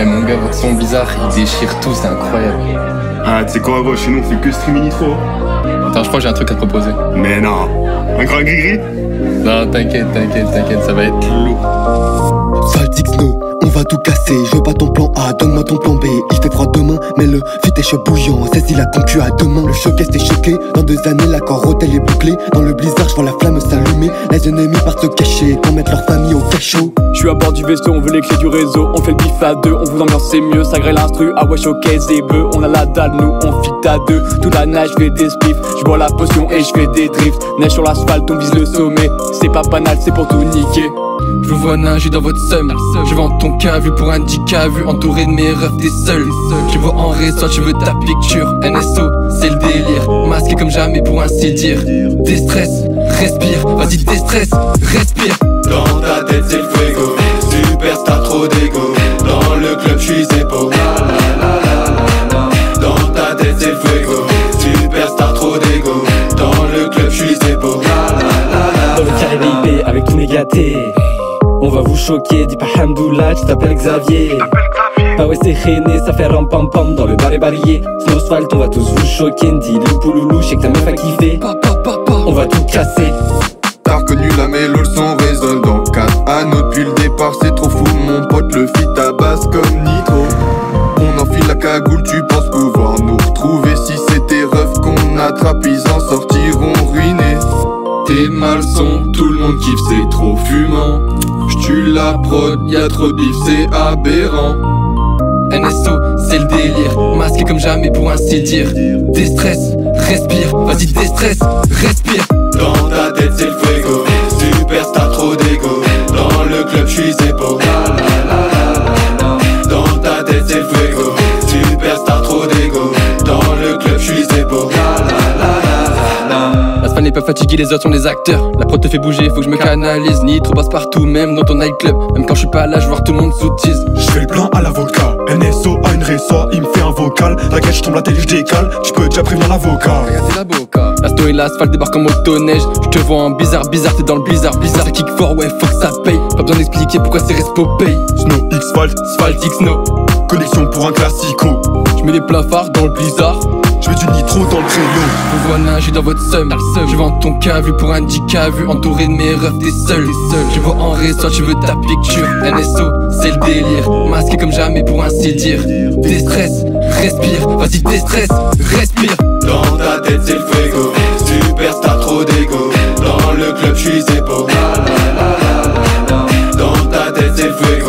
Eh mon gars, votre son bizarre, il déchire tout, c'est incroyable. Ah, tu sais quoi, gros, chez nous, on fait que streamer Nitro. Attends, je crois que j'ai un truc à te proposer. Mais non, un grand gris-gris? Non, t'inquiète, t'inquiète, ça va être lourd. Sphalt Snow, on va tout casser. Je veux pas ton plan A, donne-moi ton plan B. Il fait froid demain, mais le vite est chaud bouillant. Saisis la concu à demain. Le choc est choqué. Dans 2 années, l'accord hôtel est bouclé. Dans le blizzard, je vois la flamme s'allumer. Les ennemis partent se cacher pour mettre leur famille au cachot. Je suis à bord du vaisseau, on veut les clés du réseau. On fait le bif à deux, on vous ambiance, c'est mieux. Ça grêle l'instru, ah ouais, choqué, c'est bœuf. On a la dalle, nous on fit à deux. Toute la nage, je fais des spiffs. Je bois la potion et je fais des drifts. Neige sur l'asphalte, on vise le sommet. C'est pas banal, c'est pour tout niquer. Je vous vois nager dans votre seum. Je vends ton cas vu pour un 10K vu entouré de mes refs, t'es seul. Je vois en ressort, tu veux ta picture. NSO, c'est le délire. Masqué comme jamais pour ainsi dire. Déstresse, respire, vas-y déstresse, respire. Dans ta tête c'est le fuego. Superstar trop d'ego. Dans le club je suis zépo. Dans ta tête c'est le fuego. Superstar trop d'ego. Dans le club je suis zépo. Dans le carré VIP avec tous mes gâtés. On va vous choquer, dis pas Hamdoullah, tu t'appelles Xavier. Ah ouais c'est rené, ça fait ram pam pam dans le bar et barillet. Snow Sphalt, on va tous vous choquer, dis loupouloulou, je sais que ta meuf a kiffé. On va tout casser. T'as reconnu la mélo, le son résonne dans 4 anneaux depuis le départ, c'est trop fou mon pote, le fit tabasse comme Nitro. On enfile la cagoule, tu penses pouvoir nous retrouver. Si c'était rough qu'on attrape, ils en sortiront ruinés. T'es malson, tout le monde kiffe, c'est trop fumant. J'tue la prod, y'a trop de bif, c'est aberrant. NSO, c'est le délire, masqué comme jamais pour ainsi dire. Déstresse, respire, vas-y déstresse, respire. Dans ta tête c'est le fuego, superstar trop d'ego. Dans le club j'suis zépo. Dans ta tête c'est le fuego, superstar trop d'ego. Dans le club j'suis zépo. N'est pas fatigué, les autres sont des acteurs. La prod te fait bouger, faut que je me canalise. Nitro passe partout, même dans ton nightclub. Même quand je suis pas là, je vois tout le monde soutise. Je fais le plan à l'avocat. NSO a une réssa, il me fait un vocal. T'inquiète, je tombe la télé, je décale. Tu peux déjà prévenir l'avocat. Regardez la boca. La snow et l'asphalte débarquent en motoneige. Je te vois en bizarre, t'es dans le bizarre. Ça kick fort, ouais, fuck ça paye. Pas besoin d'expliquer pourquoi c'est respo paye. Snow X Sphalt, Sphalt X Snow. Connexion pour un classico. Je mets les plafards dans le blizzard. Je mets du Nitro dans le créneau. Vous vois nager dans votre seum. Je vends ton cas vu pour un 10K vu entouré de mes refs, t'es seul. Je vois en ressort, tu veux ta picture. NSO, c'est le délire, masqué comme jamais pour ainsi dire. Déstresse, respire, vas-y déstresse, respire. Dans ta tête c'est le fuego, superstar trop d'ego. Dans le club je suis zépo. Dans ta tête c'est le fuego,